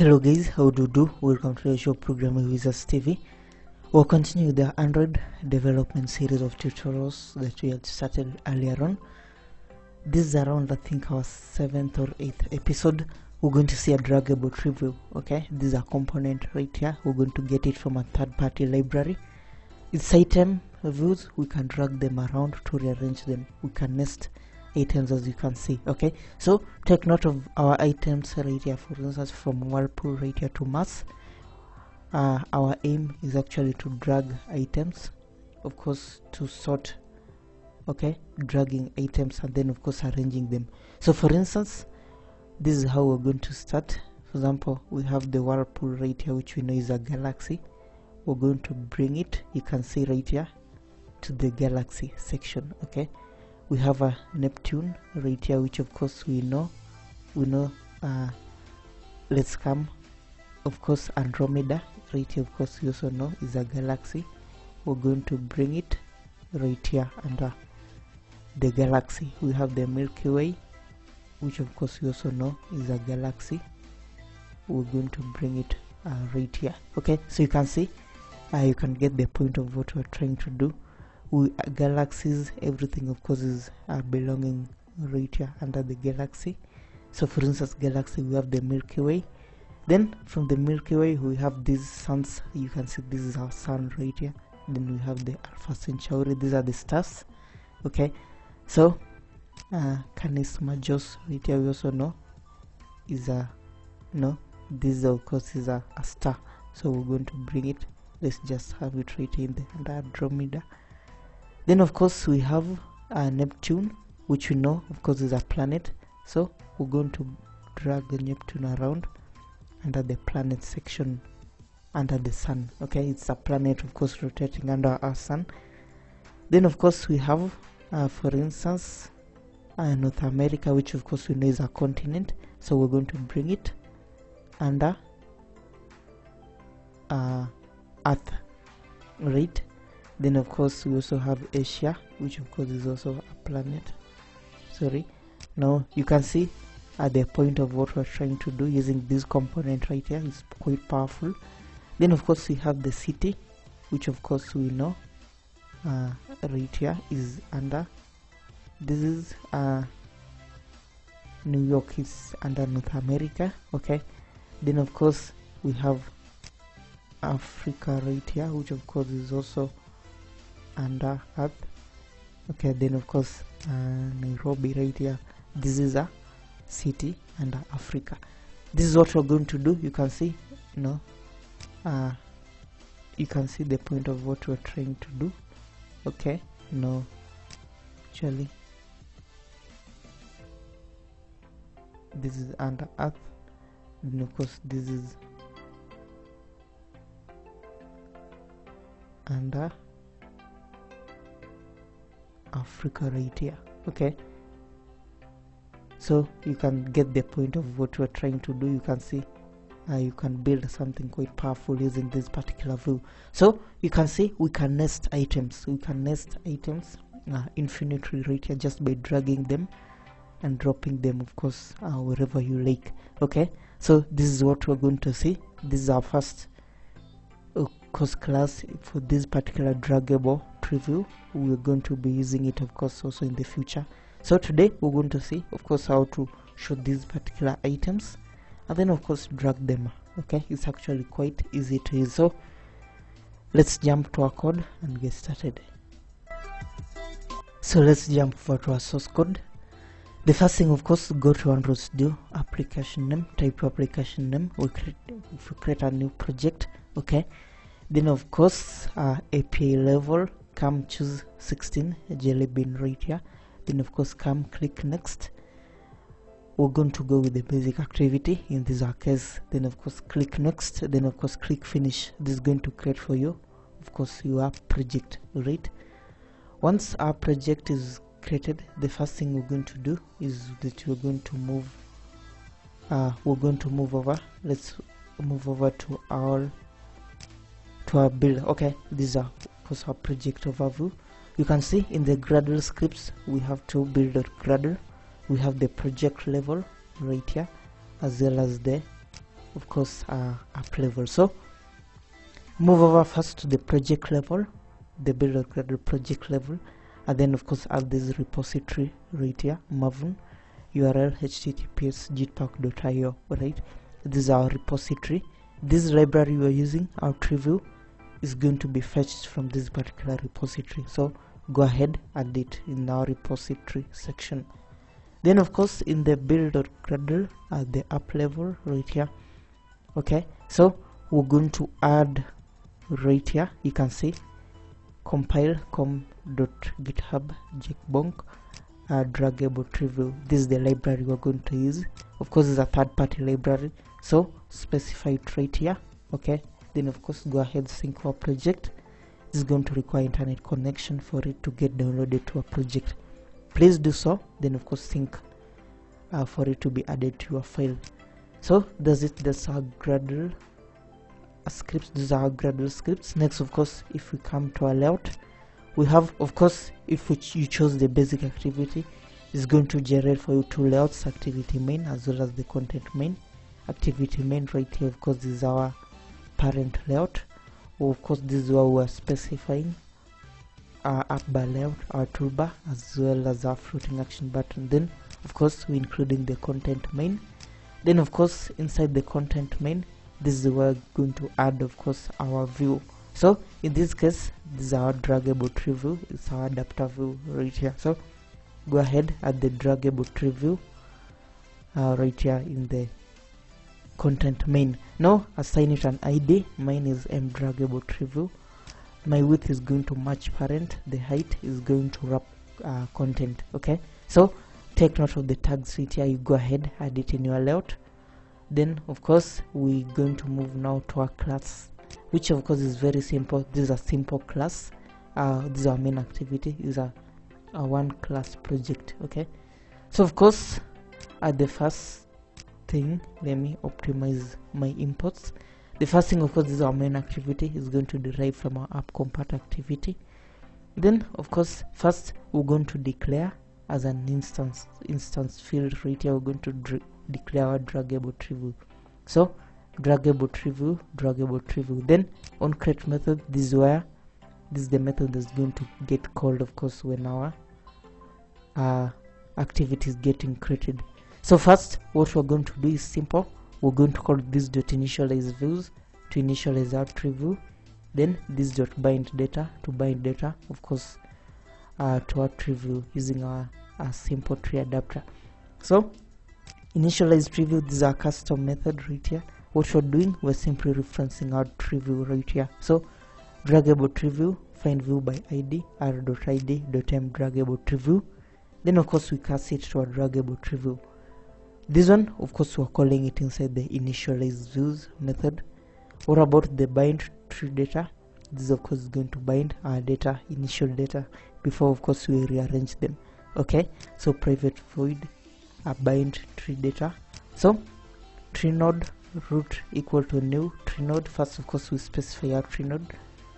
Hello guys, how do you do? Welcome to the show Programming Wizards TV. We'll continue the Android development series of tutorials that we had started earlier on. This is around, I think, our 7th or 8th episode. We're going to see a draggable trivial. Okay, this is a component right here. We're going to get it from a third-party library. It's item views. We can drag them around to rearrange them. We can nest items, as you can see. Okay, so take note of our items right here. For instance, from whirlpool right here to mass, our aim is actually to drag items, of course, to sort, okay, dragging items and then of course arranging them. So for instance, this is how we're going to start. For example, we have the whirlpool right here, which we know is a galaxy. We're going to bring it, you can see right here, to the galaxy section. Okay, we have a Neptune right here, which of course we know let's come, of course, Andromeda right here, of course we also know is a galaxy. We're going to bring it right here under the galaxy. We have the Milky Way, which of course we also know is a galaxy. We're going to bring it right here. Okay, so you can see you can get the point of what we're trying to do. Galaxies, everything of course is belonging right here under the galaxy. So for instance, galaxy, we have the Milky Way. Then from the Milky Way we have these suns. You can see this is our sun right here. Then we have the Alpha Centauri. These are the stars. Okay, so Canis Major right here, we also know is a this of course is a star. So we're going to bring it. Let's just have it right here in the under Andromeda. Then of course we have Neptune, which we know of course is a planet. So we're going to drag the Neptune around under the planet section under the sun. Okay, it's a planet of course rotating under our sun. Then of course we have for instance North America, which of course we know is a continent. So we're going to bring it under Earth, right? Then of course we also have Asia, which of course is also a planet. Sorry, now you can see at the point of what we're trying to do using this component right here. It's quite powerful. Then of course we have the city, which of course we know right here is under, this is New York, is under North America. Okay, then of course we have Africa right here, which of course is also under Earth. Okay, then of course Nairobi right here, this is a city under Africa. This is what we're going to do. You can see you can see the point of what we're trying to do. Okay, no, actually this is under Earth. And of course this is under Africa right here. Okay, so you can get the point of what we're trying to do. You can see you can build something quite powerful using this particular view. So you can see we can nest items, infinitely right here, just by dragging them and dropping them of course wherever you like. Okay, so this is what we're going to see. This is our first course class for this particular draggable preview. We're going to be using it of course also in the future. So today we're going to see of course how to show these particular items and then of course drag them. Okay, it's actually quite easy to use. So let's jump to our code and get started. So let's jump over to our source code. The first thing, of course, go to Android Studio, application name, type application name. We create a new project. Okay, then of course API level, come choose 16 jelly bean right here. Then of course come click next. We're going to go with the basic activity in this our case. Then of course click next. Then of course click finish. This is going to create for you of course your project, right? Once our project is created, the first thing we're going to do is that we're going to move over to our build. Okay, these are of course our project overview. You can see in the Gradle scripts we have to build at Gradle. We have the project level right here as well as the of course app level. So move over first to the project level, the build Gradle project level, and then of course add this repository right here, Maven, URL https://jitpack.io, right? This is our repository. This library we are using, our TreeView, is going to be fetched from this particular repository. So go ahead, add it in our repository section. Then of course in the build.gradle at the app level right here, okay, so we're going to add right here, you can see compile com.github jigbunk DraggableTreeView. This is the library we're going to use. Of course it's a third-party library, so specify it right here, okay. Then of course go ahead, sync our project. This is going to require internet connection for it to get downloaded to a project. Please do so. Then of course sync for it to be added to your file. So that's our Gradle scripts. These are our Gradle scripts. Next, of course, if we come to our layout, we have, of course, if you chose the basic activity, it's going to generate for you two layouts, activity main as well as the content main. Activity main right here, of course, this is our parent layout. Of course, this is where we are specifying our app bar layout, our toolbar, as well as our floating action button. Then, of course, we're including the content main. Then, of course, inside the content main, this is where we're going to add, of course, our view. So, in this case, this is our draggable tree view. It's our adapter view right here. So, go ahead, add the draggable tree view right here in the content main. Now assign it an ID. Mine is mDraggableTreeView. My width is going to match parent. The height is going to wrap content. Okay. So take note of the tags right here. You go ahead, add it in your layout. Then of course we're going to move now to our class, which of course is very simple. This is a simple class. This is our main activity. Is a one class project. Okay. So of course at the first thing, let me optimize my imports. The first thing, of course, is our main activity is going to derive from our app compat activity. Then of course first we're going to declare as an instance field right here, we're going to declare our draggable trivial. So draggable trivial. Then on create method, this is the method that's going to get called, of course, when our activity is getting created. So first, what we're going to do is simple. We're going to call this dot initialize views to initialize our tree view. Then this dot bind data to bind data, of course, to our tree view using our simple tree adapter. So initialize tree view. This is our custom method right here. What we're doing, we're simply referencing our tree view right here. So draggable tree view, find view by ID, r.id.m draggable tree view. Then of course we cast it to our draggable tree view. This one, of course, we're calling it inside the initialize views method. What about the bind tree data? This is, of course, going to bind our data, initial data, before, of course, we rearrange them. Okay, so private void bind tree data. So TreeNode root equal to new TreeNode. First, of course, we specify our TreeNode,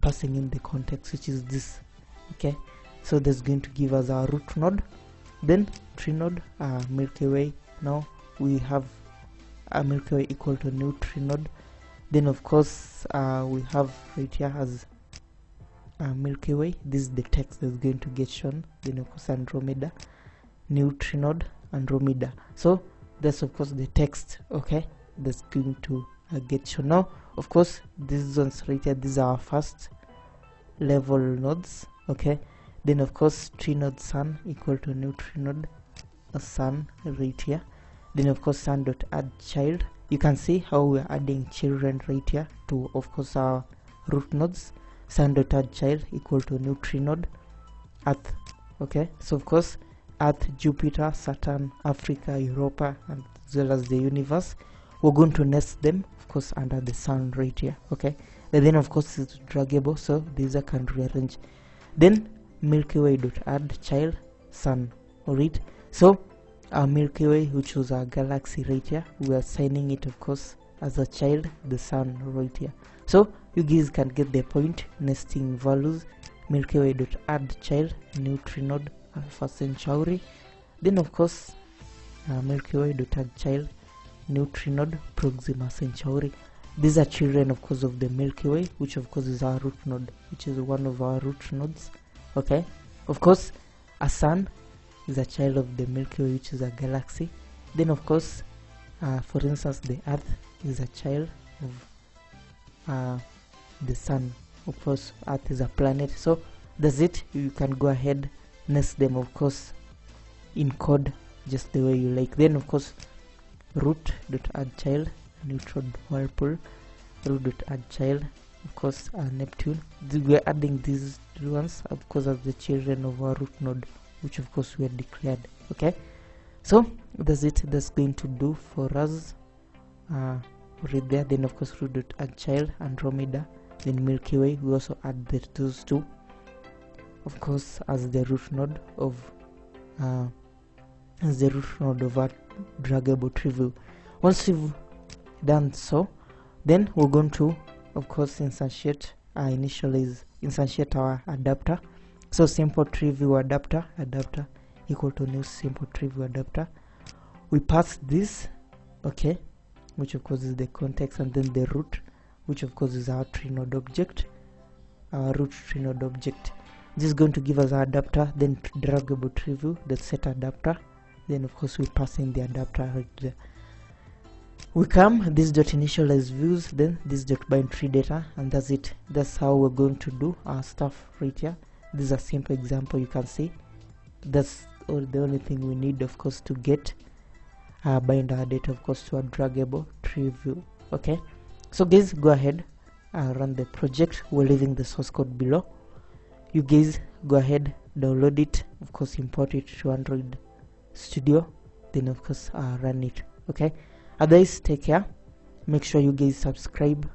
passing in the context, which is this. Okay, so that's going to give us our root node. Then TreeNode Milky Way. Now we have a Milky Way equal to new tree node. Then of course we have right here as a Milky Way. This is the text that's going to get shown. Then of course Andromeda, new tree node Andromeda. So that's of course the text, okay, that's going to get shown. Now of course these ones right here, these are our first level nodes, okay. Then of course tree node sun equal to new tree node sun right here. Then of course sun dot add child. You can see how we're adding children right here to, of course, our root nodes. Sun dot add child equal to new tree node earth, okay. So of course earth, Jupiter, Saturn, Africa, Europa, and as well as the universe, we're going to nest them, of course, under the sun right here, okay. And then of course it's draggable, so these I can rearrange. Then Milky Way dot add child sun, alright. So our Milky Way, which was our galaxy right here, we are assigning it, of course, as a child, the sun right here. So you guys can get the point. Nesting values, Milky Way dot add child, new tree node Alpha Centauri. Then of course Milky Way dot add child, new TreeNode Proxima Centauri. These are children, of course, of the Milky Way, which of course is our root node, which is one of our root nodes. Okay, of course a sun is a child of the Milky Way, which is a galaxy. Then of course for instance the Earth is a child of the sun. Of course Earth is a planet. So that's it. You can go ahead, nest them of course in code just the way you like. Then of course root.addChild, neutron whirlpool, root.addChild, of course Neptune. We're adding these ones of course as the children of our root node, which of course we had declared. Okay, so that's it. That's going to do for us right there. Then of course root.addChild, Andromeda, then Milky Way. We also add those two of course as the root node of our draggable trivial. Once you've done so, then we're going to of course instantiate our adapter. So SimpleTreeView adapter equal to new SimpleTreeView adapter. We pass this, okay, which of course is the context, and then the root, which of course is our TreeNode object, our root TreeNode object. This is going to give us our adapter, then DraggableTreeView, the set adapter. Then of course we pass in the adapter right there. We come this dot initialize views, then this dot bind tree data, and that's it. That's how we're going to do our stuff right here. This is a simple example, you can see. That's all, the only thing we need of course to get bind our data of course to a draggable tree view. Okay, so guys, go ahead and run the project. We're leaving the source code below. You guys go ahead, download it, of course import it to Android Studio, then of course run it. Okay, otherwise take care, make sure you guys subscribe,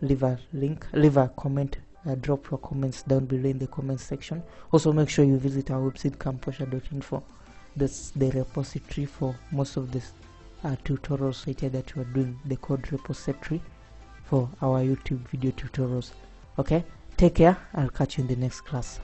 leave a link, leave a comment, drop your comments down below in the comment section. Also make sure you visit our website camposha.info. that's the repository for most of this tutorials right here that we are doing, the code repository for our YouTube video tutorials. Okay, take care, I'll catch you in the next class.